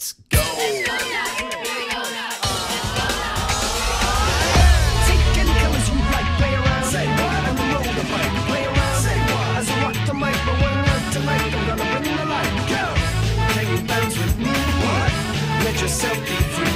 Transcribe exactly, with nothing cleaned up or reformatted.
Let's go. Let's go now. Take any colors you like, play around. Say what? On the road the mic, play around. Say what? As I rock the mic, but when I rock the mic, I'm gonna bring the light. Go. Take your bounce with me. What? Let yourself be free.